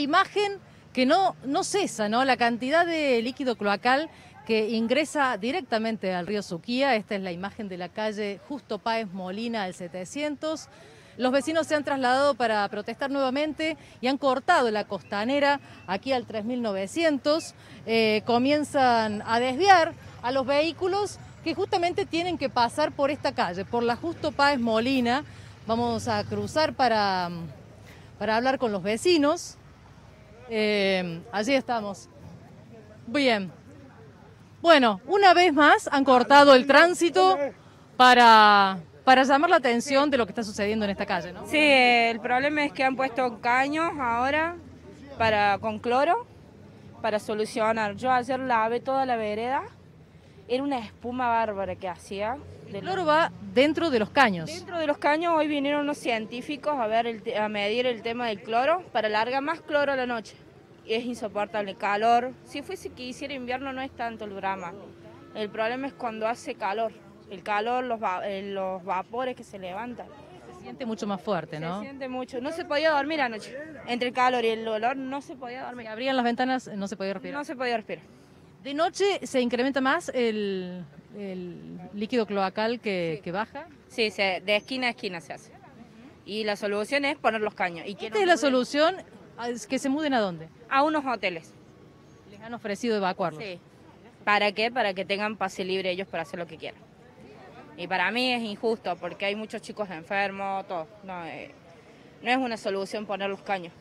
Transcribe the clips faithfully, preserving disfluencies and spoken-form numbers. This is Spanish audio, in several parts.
imagen que no, no cesa, ¿no? La cantidad de líquido cloacal que ingresa directamente al río Suquía. Esta es la imagen de la calle Justo Páez Molina al setecientos. Los vecinos se han trasladado para protestar nuevamente y han cortado la costanera aquí al tres mil novecientos. Eh, comienzan a desviar a los vehículos que justamente tienen que pasar por esta calle, por la Justo Páez Molina. Vamos a cruzar para, para hablar con los vecinos. Eh, allí estamos. Bien. Bueno, una vez más han cortado el tránsito para... para llamar la atención de lo que está sucediendo en esta calle, ¿no? Sí, el problema es que han puesto caños ahora para, con cloro para solucionar. Yo ayer lavé toda la vereda, era una espuma bárbara que hacía. El cloro va dentro de los caños. Dentro de los caños. Hoy vinieron unos científicos a, ver el, a medir el tema del cloro para largar más cloro a la noche. Es insoportable, calor. Si fuese que hiciera invierno no es tanto el drama. El problema es cuando hace calor. El calor, los, va los vapores que se levantan. Se siente mucho más fuerte, ¿no? Se siente mucho. No se podía dormir anoche. Entre el calor y el olor no se podía dormir. Se abrían las ventanas, no se podía respirar. No se podía respirar. De noche se incrementa más el, el líquido cloacal que, sí. que baja. Sí, se, de esquina a esquina se hace. Y la solución es poner los caños. ¿Y esta es la solución? ¿Que se muden a dónde? A unos hoteles. Les han ofrecido evacuarlos. Sí. ¿Para qué? Para que tengan pase libre ellos para hacer lo que quieran. Y para mí es injusto porque hay muchos chicos enfermos, todo. No, eh, no es una solución poner los caños.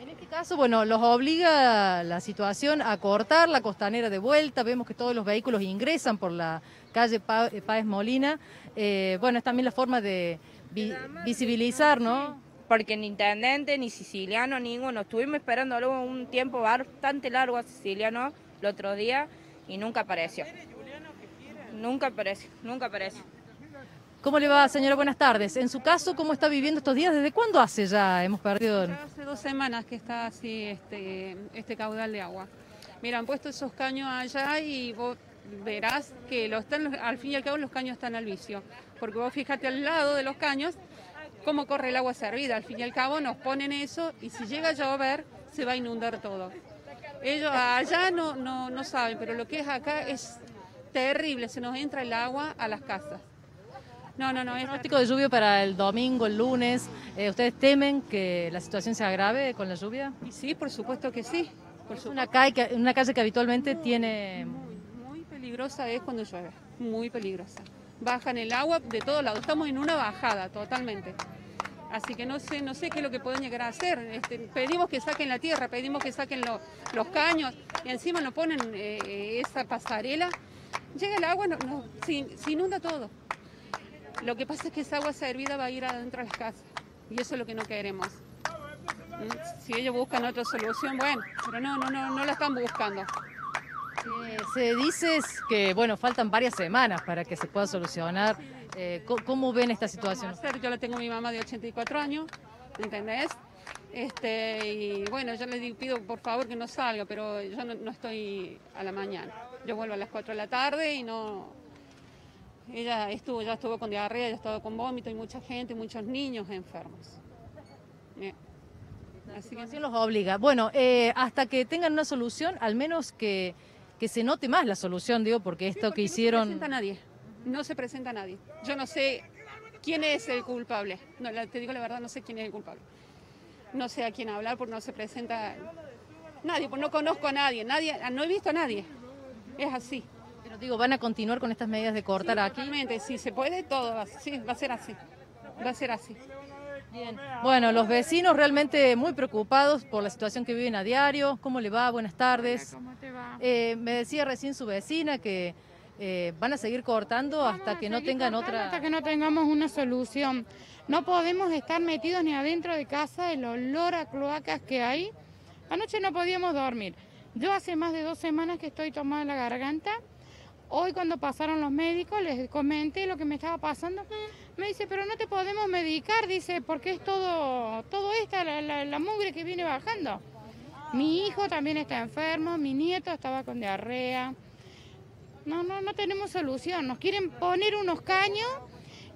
En este caso, bueno, los obliga la situación a cortar la costanera de vuelta. Vemos que todos los vehículos ingresan por la calle pa Páez Molina. Eh, bueno, es también la forma de vi visibilizar, ¿no? Porque ni intendente, ni Siciliano, ninguno. Estuvimos esperándolo un tiempo bastante largo a Siciliano el otro día y nunca apareció. Nunca aparece, nunca aparece. ¿Cómo le va, señora? Buenas tardes. En su caso, ¿cómo está viviendo estos días? ¿Desde cuándo hace ya? Hemos perdido... Ya hace dos semanas que está así este, este caudal de agua. Mira, han puesto esos caños allá y vos verás que los están, al fin y al cabo los caños están al vicio. Porque vos fíjate al lado de los caños cómo corre el agua servida. Al fin y al cabo nos ponen eso y si llega a llover se va a inundar todo. Ellos allá no, no, no saben, pero lo que es acá es... terrible, se nos entra el agua a las casas. No, no, no. Es pronóstico de lluvia para el domingo, el lunes. Eh, ¿Ustedes temen que la situación se agrave con la lluvia? Sí, por supuesto que sí. Por supuesto. Una calle, una calle que habitualmente muy, tiene... Muy, muy peligrosa es cuando llueve, muy peligrosa. Bajan el agua de todos lados, estamos en una bajada totalmente. Así que no sé, no sé qué es lo que pueden llegar a hacer. Este, pedimos que saquen la tierra, pedimos que saquen lo, los caños y encima nos ponen eh, esa pasarela. Llega el agua, no, no, se, se inunda todo. Lo que pasa es que esa agua servida va a ir adentro de las casas y eso es lo que no queremos. Si ellos buscan otra solución, bueno, pero no, no, no, no la están buscando. Eh, se dice que, bueno, faltan varias semanas para que se pueda solucionar. Eh, ¿Cómo ven esta situación? Yo la tengo a mi mamá de ochenta y cuatro años, ¿entendés? Este, y bueno, yo le pido por favor que no salga, pero yo no, no estoy a la mañana. Yo vuelvo a las cuatro de la tarde y no... Ella estuvo, ya estuvo con diarrea, ya estuvo con vómito y mucha gente, muchos niños enfermos. Bien. Así que así los obliga. Bueno, eh, hasta que tengan una solución, al menos que, que se note más la solución, digo, porque esto sí, porque que hicieron... No se presenta a nadie, no se presenta a nadie. Yo no sé quién es el culpable. No, te digo la verdad, no sé quién es el culpable. No sé a quién hablar porque no se presenta nadie, pues no conozco a nadie, nadie, no he visto a nadie, es así. Pero digo, ¿van a continuar con estas medidas de cortar sí, aquí? Totalmente, si se puede todo, va, sí, va a ser así, va a ser así. Bien. Bueno, los vecinos realmente muy preocupados por la situación que viven a diario. ¿Cómo le va? Buenas tardes. Hola, ¿cómo te va? Eh, me decía recién su vecina que eh, van a seguir cortando Vamos hasta que no tengan otra... Hasta que no tengamos una solución. No podemos estar metidos ni adentro de casa, el olor a cloacas que hay. Anoche no podíamos dormir. Yo hace más de dos semanas que estoy tomada la garganta. Hoy cuando pasaron los médicos les comenté lo que me estaba pasando. Me dice, pero no te podemos medicar, dice, porque es todo, todo esta, la, la, la mugre que viene bajando. Mi hijo también está enfermo, mi nieto estaba con diarrea. No, no, no tenemos solución. Nos quieren poner unos caños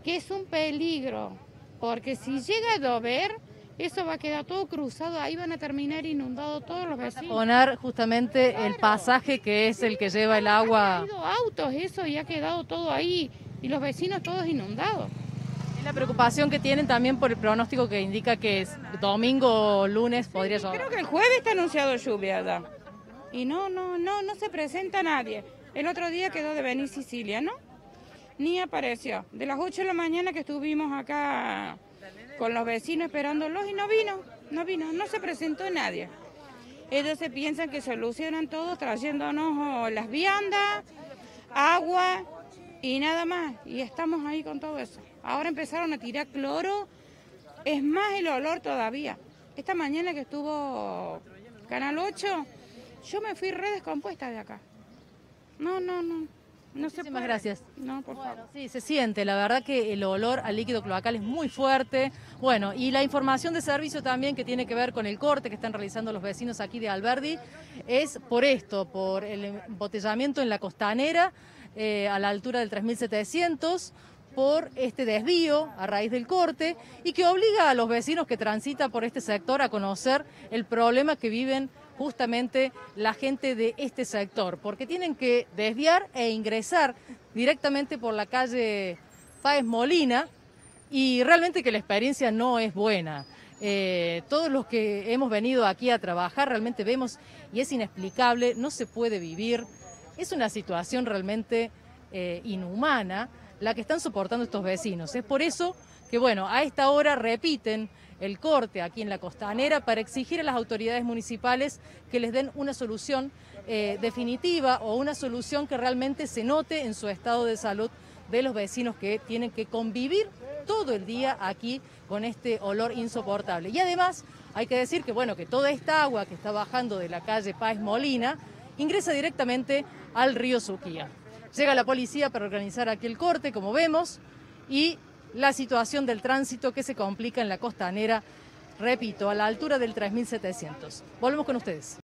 que es un peligro. Porque si llega a llover, eso va a quedar todo cruzado, ahí van a terminar inundados todos los vecinos. Poner justamente claro. El pasaje que es el que lleva el agua. Han caído autos, eso, y ha quedado todo ahí, y los vecinos todos inundados. Es la preocupación que tienen también por el pronóstico que indica que es domingo o lunes podría llover. Sí, creo que el jueves está anunciado lluvia, ¿verdad? Y no, no, no, no se presenta nadie. El otro día quedó de venir Sicilia, ¿no? Ni apareció. De las ocho de la mañana que estuvimos acá con los vecinos esperándolos y no vino, no vino, no se presentó nadie. Ellos se piensan que solucionan todo trayéndonos las viandas, agua y nada más. Y estamos ahí con todo eso. Ahora empezaron a tirar cloro, es más el olor todavía. Esta mañana que estuvo Canal ocho... yo me fui re descompuesta de acá. No, no, no. no se Muchísimas puede. gracias. No, por bueno, favor. Sí, se siente. La verdad que el olor al líquido cloacal es muy fuerte. Bueno, y la información de servicio también que tiene que ver con el corte que están realizando los vecinos aquí de Alberdi es por esto, por el embotellamiento en la costanera eh, a la altura del tres mil setecientos, por este desvío a raíz del corte y que obliga a los vecinos que transitan por este sector a conocer el problema que viven justamente la gente de este sector, porque tienen que desviar e ingresar directamente por la calle Páez Molina y realmente que la experiencia no es buena. Eh, todos los que hemos venido aquí a trabajar realmente vemos y es inexplicable, no se puede vivir, es una situación realmente eh, inhumana la que están soportando estos vecinos. Es por eso que, bueno, a esta hora repiten el corte aquí en la costanera para exigir a las autoridades municipales que les den una solución eh, definitiva o una solución que realmente se note en su estado de salud de los vecinos que tienen que convivir todo el día aquí con este olor insoportable. Y además hay que decir que, bueno, que toda esta agua que está bajando de la calle Páez Molina ingresa directamente al río Suquía. Llega la policía para organizar aquí el corte, como vemos, y la situación del tránsito que se complica en la costanera, repito, a la altura del tres mil setecientos. Volvemos con ustedes.